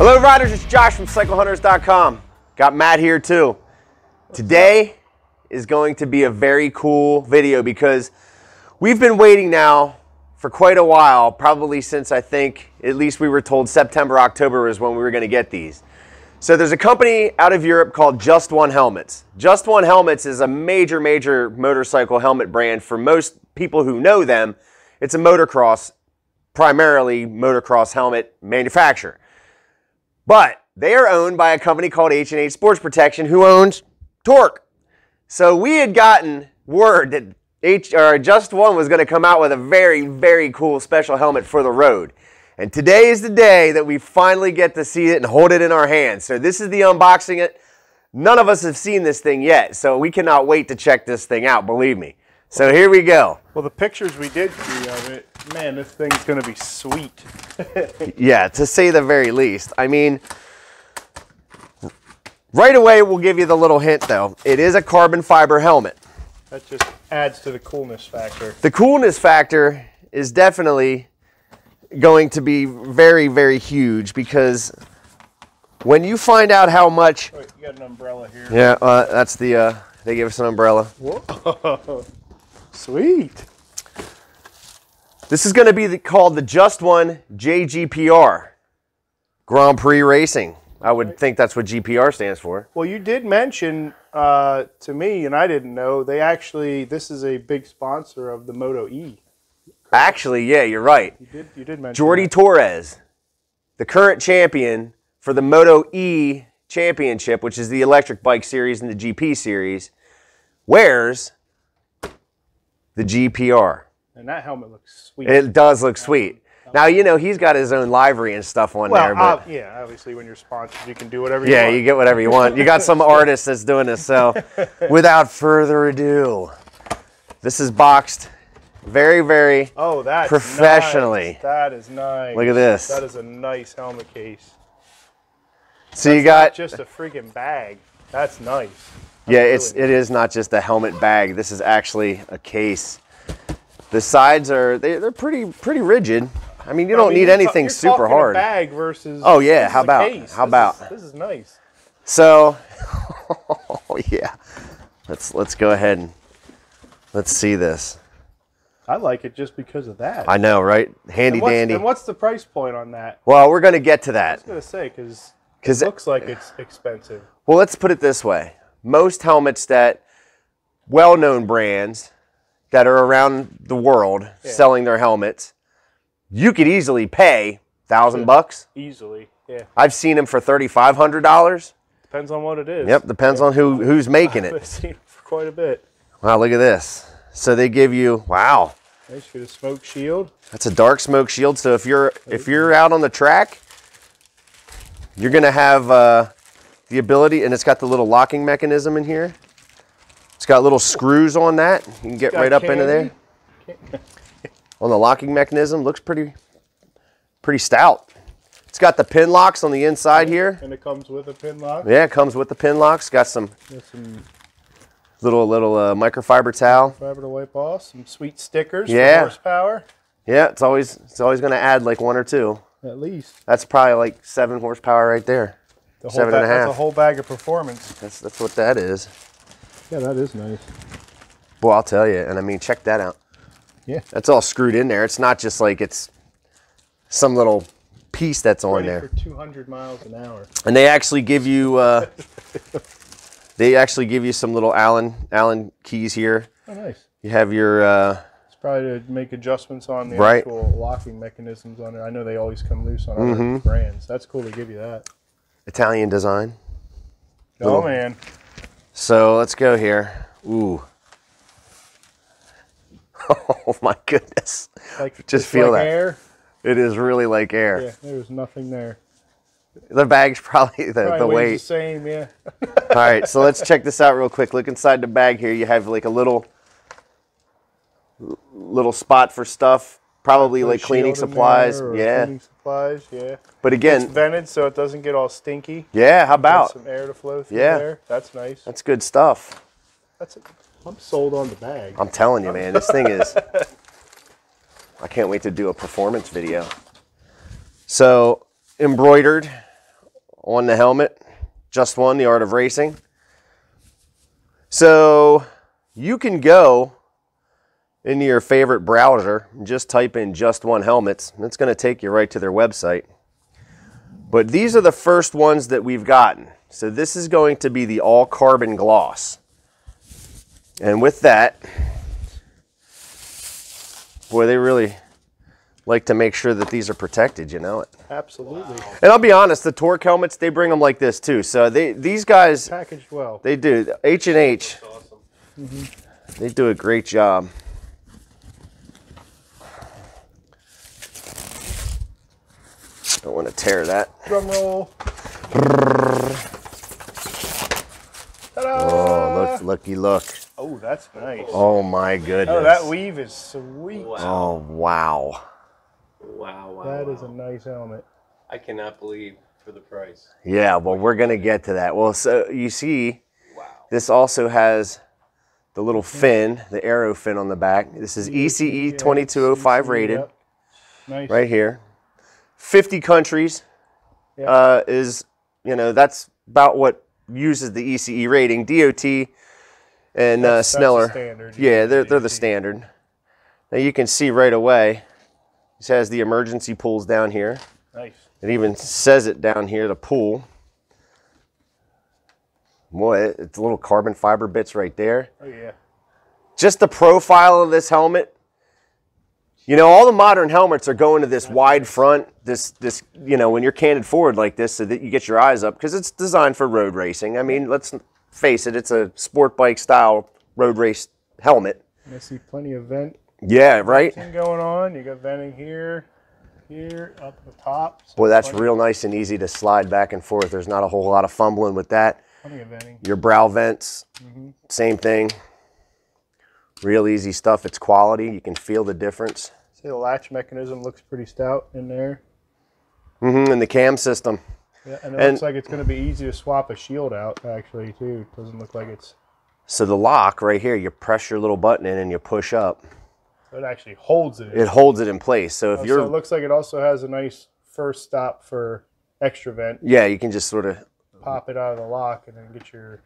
Hello riders, it's Josh from CycleHunters.com. Got Matt here too. Today is going to be a very cool video because we've been waiting now for quite a while, probably since I think at least we were told September, October is when we were going to get these. So there's a company out of Europe called Just One Helmets. Just One Helmets is a major, major motorcycle helmet brand for most people who know them. It's a motocross, primarily motocross helmet manufacturer. But they are owned by a company called H&H Sports Protection, who owns Torc. So we had gotten word that Just One was going to come out with a very, very cool special helmet for the road. And today is the day that we finally get to see it and hold it in our hands. So this is the unboxing it. None of us have seen this thing yet, so we cannot wait to check this thing out, believe me. So here we go. Well, the pictures we did see of it, man, this thing's going to be sweet. Yeah, to say the very least. I mean, right away we'll give you the little hint though. It is a carbon fiber helmet. That just adds to the coolness factor. The coolness factor is definitely going to be very, very huge because when you find out how much... Oh, you got an umbrella here. Yeah, that's the... they gave us an umbrella. Whoa. Sweet. This is going to be called the Just One JGPR, Grand Prix Racing. I would think that's what GPR stands for. Well, you did mention to me, and I didn't know, they actually, this is a big sponsor of the Moto E. Correct? Actually, yeah, you're right. You did mention Jordi Torres, the current champion for the Moto E Championship, which is the electric bike series and the GP series, wears the GPR. And that helmet looks sweet. It does look sweet. Now, you know, he's got his own livery and stuff on there. But yeah, obviously when you're sponsored, you can do whatever you want. Yeah, you get whatever you want. You got some artist that's doing this. So without further ado, this is boxed very, very professionally. Nice. That is nice. Look at this. That is a nice helmet case. So you got... Not just a freaking bag. That's nice. That's really nice. It is not just a helmet bag. This is actually a case. The sides are, they're pretty rigid. I mean, you don't need anything super hard. A bag versus this is nice. So, yeah. Let's go ahead and let's see this. I like it just because of that. I know, right? Handy dandy. And what's the price point on that? Well, we're going to get to that. I was going to say, because it looks like it's expensive. Well, let's put it this way. Most helmets that well-known brands that are around the world selling their helmets, you could easily pay $1,000 bucks. Easily, yeah. I've seen them for $3,500. Depends on what it is. Yep, depends on who's making it. I've seen them for quite a bit. Wow, look at this. So they give you, wow. Nice for the smoke shield. That's a dark smoke shield. So if you're out on the track, you're gonna have the ability, and it's got the little locking mechanism in here. It's got little screws on that. You can get right up into there. On the locking mechanism, looks pretty stout. It's got the pin locks on the inside here. And it comes with a pin lock? Yeah, it comes with the pin locks. Got some little microfiber towel. Microfiber to wipe off. Some sweet stickers for horsepower. Yeah, it's always going to add like one or two. At least. That's probably like 7 horsepower right there. The whole 7.5. That's a whole bag of performance. That's what that is. Yeah, that is nice. Well, I'll tell you, and I mean, check that out. Yeah. That's all screwed in there. It's not just like it's some little piece that's on there. For 200 miles an hour. And they actually give you, some little Allen keys here. Oh, nice. You have your. It's probably to make adjustments on the actual locking mechanisms on it. I know they always come loose on other brands. That's cool to give you that. Italian design. Oh man. So let's go here. Ooh. Oh my goodness. Just feel like that. Air. It is really like air. Yeah, there was nothing there. The bag's probably the weight. The same, yeah. All right, so let's check this out real quick. Look inside the bag here. You have like a little spot for stuff. Probably like cleaning supplies. Yeah. Cleaning supplies, yeah. But again, it's vented so it doesn't get all stinky. Yeah, how about some air to flow through there? That's nice. That's good stuff. I'm sold on the bag. I'm telling you, man, this thing is. I can't wait to do a performance video. So embroidered on the helmet. Just One, The Art of Racing. So you can go into your favorite browser and just type in Just One Helmets. It's going to take you right to their website. But these are the first ones that we've gotten. So this is going to be the all carbon gloss. And with that, boy, they really like to make sure that these are protected, you know it. Absolutely. And I'll be honest, the Torc helmets, they bring them like this too. So these guys packaged well. They do. H&H. Awesome. Mm-hmm. They do a great job. Don't want to tear that. Drum roll. Oh, look, looky look. Oh, that's nice. Oh my goodness. Oh, that weave is sweet. Wow. Oh, wow. Wow, wow. That is a nice helmet. I cannot believe for the price. Yeah, well, we're going to get to that. Well, so you see, wow, this also has the little fin, the arrow fin on the back. This is ECE 22.05 rated. Yep. Nice. Right here. 50 countries, yep. Is, you know, that's about what uses the ECE rating. DOT and Sneller, that's the standard. Yeah, they're the standard. Now you can see right away, this has the emergency pulls down here. Nice. It even says it down here, the pull. Boy, it's little carbon fiber bits right there. Oh yeah. Just the profile of this helmet. You know, all the modern helmets are going to this wide front, this, you know, when you're canted forward like this so that you get your eyes up, because it's designed for road racing. I mean, let's face it, it's a sport bike style road race helmet. I see plenty of vent. Yeah, right? Going on. You got venting here, here, up the top. So boy, that's real nice and easy to slide back and forth. There's not a whole lot of fumbling with that. Plenty of venting. Your brow vents, same thing. Real easy stuff. It's quality. You can feel the difference. See, the latch mechanism looks pretty stout in there. Mm-hmm, and the cam system. Yeah, and it looks like it's going to be easy to swap a shield out, actually, too. It doesn't look like it's... So the lock right here, you press your little button in and you push up. So it actually holds it in. It holds it in place. So if you're... So it looks like it also has a nice first stop for extra vent. Yeah, you can just sort of... Pop it out of the lock and then get your...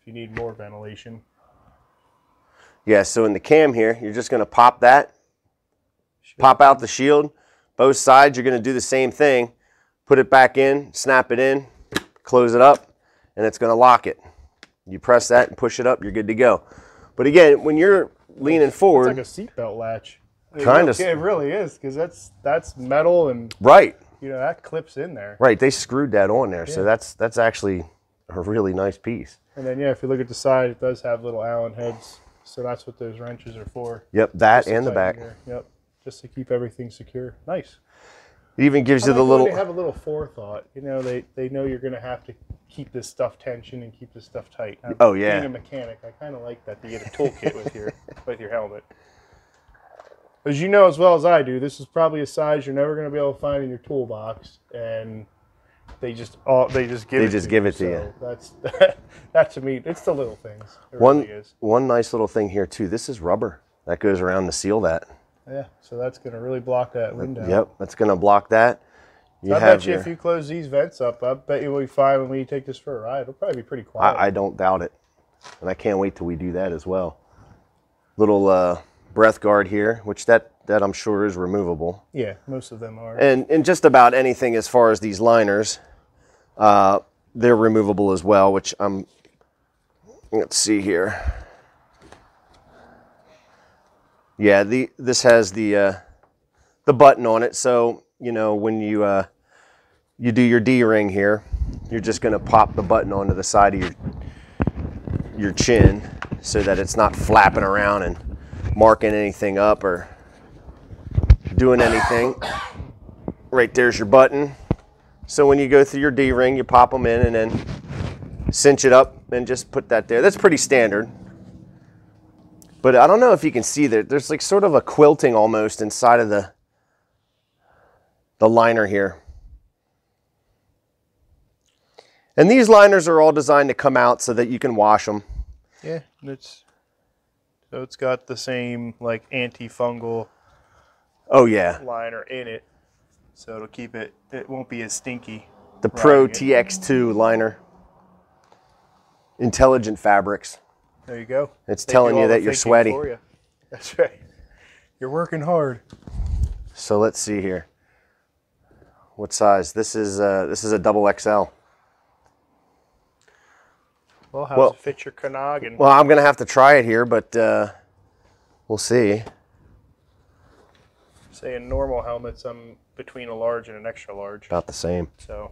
If you need more ventilation. Yeah, so in the cam here, you're just going to pop that, pop out the shield. Both sides, you're going to do the same thing. Put it back in, snap it in, close it up, and it's going to lock it. You press that and push it up, you're good to go. But again, when you're leaning forward... It's like a seatbelt latch. Kind of. It really is, because that's metal and... Right. You know, that clips in there. Right, they screwed that on there, yeah. So that's actually a really nice piece. And then, yeah, if you look at the side, it does have little Allen heads. So that's what those wrenches are for. Yep, that and the back. Yep, just to keep everything secure. Nice. It even gives you the little... They have a little forethought. You know, they know you're going to have to keep this stuff tension and keep this stuff tight. Oh, yeah. Being a mechanic, I kind of like that. You get a toolkit with your helmet. As you know as well as I do, this is probably a size you're never going to be able to find in your toolbox. And... They just give it to you. That to me, it's the little things. One nice little thing here too. This is rubber that goes around to seal that. Yeah, so that's going to really block that window. Yep, that's going to block that. I bet you if you close these vents up, I bet you will be fine when we take this for a ride. It'll probably be pretty quiet. I don't doubt it, and I can't wait till we do that as well. Little breath guard here, which that I'm sure is removable. Yeah, most of them are. And just about anything as far as these liners, they're removable as well, which I'm, let's see here. Yeah, this has the button on it, so, you know, when you you do your D ring here, you're just gonna pop the button onto the side of your chin so that it's not flapping around and marking anything up or doing anything. Right there's your button. So when you go through your D ring, you pop them in and then cinch it up and just put that there. That's pretty standard. But I don't know if you can see that there's like sort of a quilting almost inside of the liner here. And these liners are all designed to come out so that you can wash them. Yeah, so it's got the same like antifungal. Oh yeah. Liner in it, so it'll keep it won't be as stinky. The Pro TX2 liner. Intelligent fabrics. There you go. It's telling you that you're sweaty. That's right. You're working hard. So let's see here. What size? This is a double XL. Well, how does it fit your Conagan? Well, I'm gonna have to try it here, but we'll see. Say in normal helmets, I'm between a large and an extra large. About the same. So,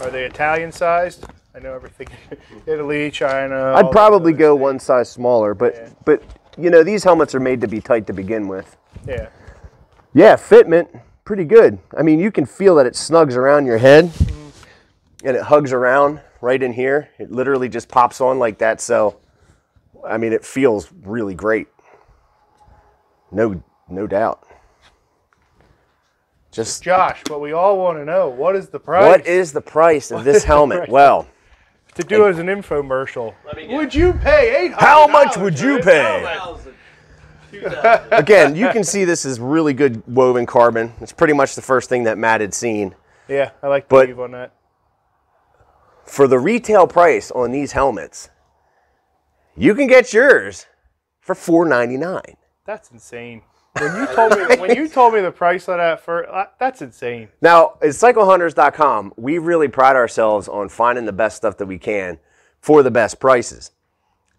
are they Italian sized? I know everything. Italy, China. I'd probably go one size smaller, but but you know, these helmets are made to be tight to begin with. Yeah. Yeah, fitment pretty good. I mean, you can feel that it snugs around your head, and it hugs around right in here. It literally just pops on like that. So, I mean, it feels really great. No doubt. Just Josh, what we all want to know, what is the price? What is the price of this helmet? Well, to do it as an infomercial, would you pay $800? How much would you pay? Again, you can see this is really good woven carbon. It's pretty much the first thing that Matt had seen. Yeah, I like the weave on that. For the retail price on these helmets, you can get yours for $4.99. That's insane. When you told me the price on that first, that's insane. Now, at CycleHunters.com, we really pride ourselves on finding the best stuff that we can for the best prices.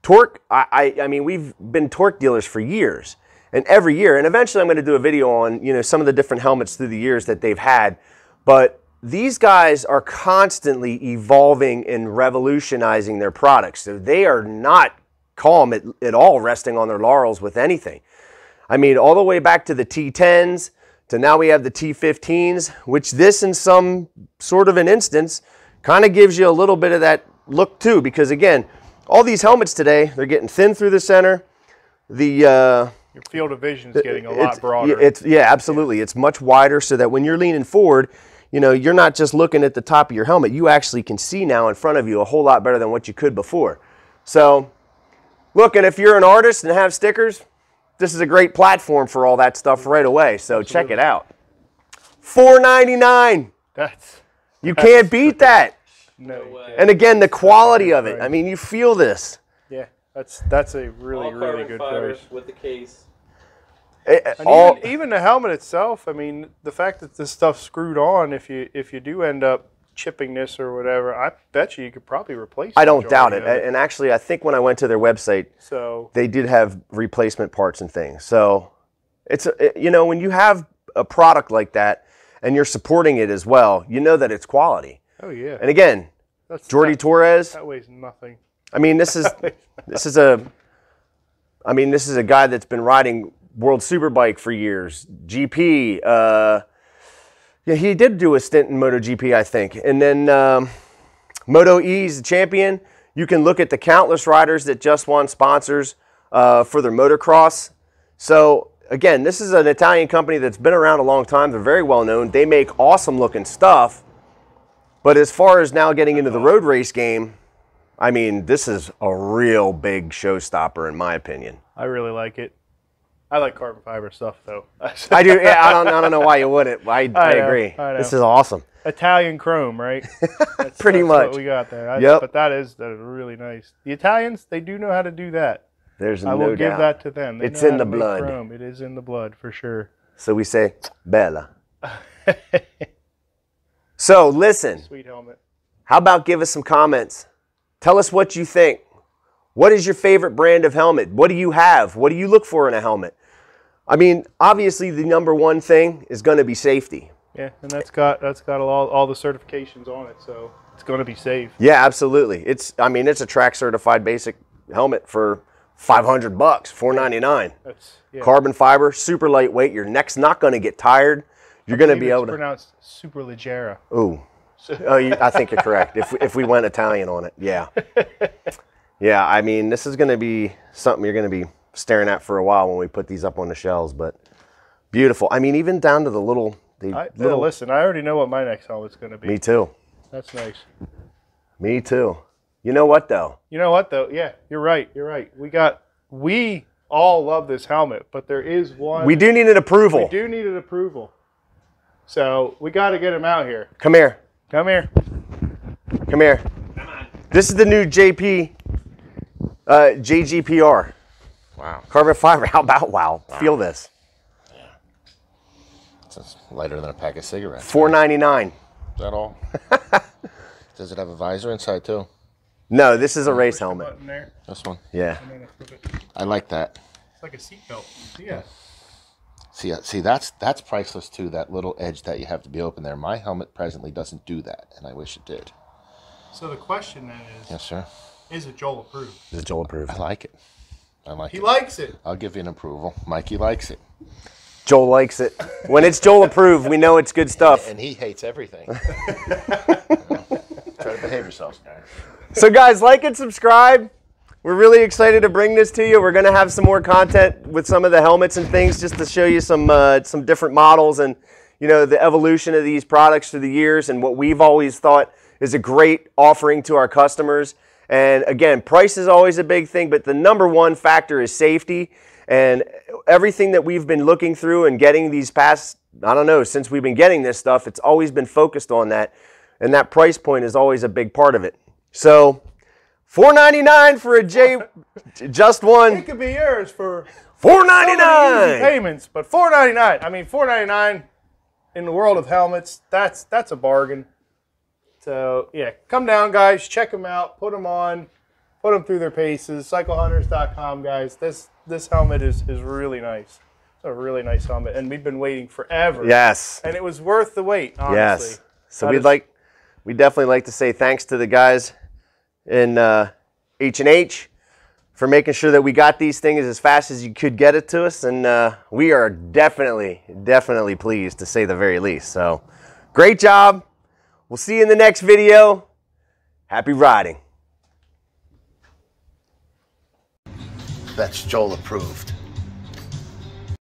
Torc, I mean, we've been Torc dealers for years, and every year, and eventually I'm going to do a video on, you know, some of the different helmets through the years that they've had, but these guys are constantly evolving and revolutionizing their products. So they are not calm at all, resting on their laurels with anything. I mean, all the way back to the T10s, to now we have the T15s, which this in some sort of an instance kind of gives you a little bit of that look too, because again, all these helmets today, they're getting thin through the center. The your field of vision is getting a lot broader. Yeah, absolutely. It's much wider so that when you're leaning forward, you know, you're not just looking at the top of your helmet. You actually can see now in front of you a whole lot better than what you could before. So, look, and if you're an artist and have stickers, this is a great platform for all that stuff right away. So check it out. $4.99. You can't beat that. No way. And again, the quality of it. I mean, you feel this. Yeah, that's a really, really good price. With the case. Even the helmet itself. I mean, the fact that this stuff's screwed on, if you do end up chipping this or whatever, I bet you could probably replace it. I don't doubt it. And actually, I think when I went to their website, they did have replacement parts and things. So it's, you know, when you have a product like that and you're supporting it as well, you know that it's quality. Oh yeah. And again, Jordi Torres. That weighs nothing. I mean, this is a guy that's been riding World Superbike for years, GP. Yeah, he did do a stint in MotoGP, I think. And then Moto E is the champion. You can look at the countless riders that Just One sponsors for their motocross. So, again, this is an Italian company that's been around a long time. They're very well known. They make awesome-looking stuff. But as far as now getting into the road race game, I mean, this is a real big showstopper in my opinion. I really like it. I like carbon fiber stuff, though. I do. Yeah, I don't know why you wouldn't. I agree. I know. This is awesome. Italian chrome, right? That's pretty much what we got there. Yep. But that is really nice. The Italians, they do know how to do that. There's no doubt. I will give that to them. It's in the blood. Chrome. It is in the blood for sure. So we say, Bella. So listen. Sweet helmet. How about give us some comments? Tell us what you think. What is your favorite brand of helmet? What do you have? What do you look for in a helmet? I mean, obviously the #1 thing is going to be safety. Yeah, and that's got all the certifications on it, so it's going to be safe. Yeah, absolutely. I mean, it's a track certified basic helmet for $500, $4.99. Yeah. Carbon fiber, super lightweight. Your neck's not going to get tired. You're going to be able to pronounce superleggera. Ooh. Oh, I think you're correct. If we went Italian on it, yeah. Yeah, I mean, this is going to be something you're going to be staring at for a while when we put these up on the shelves, but beautiful. I mean, even down to the little... Listen, I already know what my next helmet's going to be. Me too. That's nice. Me too. You know what, though? Yeah, you're right. We all love this helmet, but there is one... We do need an approval. So we got to get him out here. Come here. Come here. Come here. Come on. This is the new JGPR. Wow. Carbon fiber. How about wow? Feel this. Yeah. It's lighter than a pack of cigarettes. $4.99. Is that all? Does it have a visor inside too? No, this is a race helmet. This one. Yeah. I like that. It's like a seatbelt. Yeah. See, that's priceless too. That little edge that you have to be open there. My helmet presently doesn't do that, and I wish it did. So the question then is, yes, sir, is it Joel approved? Is it Joel approved? I like it. I like it. He likes it. I'll give you an approval. Mikey likes it. Joel likes it. When it's Joel approved, we know it's good stuff. And he hates everything. Try to behave yourselves, guys. So guys, like and subscribe. We're really excited to bring this to you. We're going to have some more content with some of the helmets and things just to show you some different models and, you know, the evolution of these products through the years and what we've always thought is a great offering to our customers. And again, price is always a big thing, but the number one factor is safety. And everything that we've been looking through and getting these past, I don't know, since we've been getting this stuff, it's always been focused on that. And that price point is always a big part of it. So $4.99 for a Just One. It could be yours for $4.99 payments, but $4.99. I mean, $4.99 in the world of helmets. That's a bargain. So yeah, come down, guys. Check them out. Put them on. Put them through their paces. CycleHunters.com, guys. This helmet is really nice. It's a really nice helmet, and we've been waiting forever. Yes. And it was worth the wait. Honestly. Yes. So we definitely like to say thanks to the guys in H&H for making sure that we got these things as fast as you could get it to us, and we are definitely pleased, to say the very least. So great job. We'll see you in the next video. Happy riding. That's Joel approved.